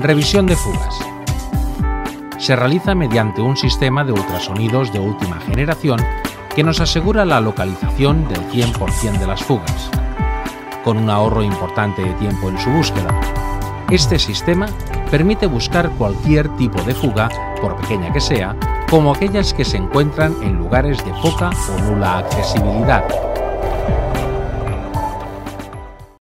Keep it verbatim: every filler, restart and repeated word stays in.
Revisión de fugas. Se realiza mediante un sistema de ultrasonidos de última generación que nos asegura la localización del cien por cien de las fugas, con un ahorro importante de tiempo en su búsqueda. Este sistema permite buscar cualquier tipo de fuga, por pequeña que sea, como aquellas que se encuentran en lugares de poca o nula accesibilidad.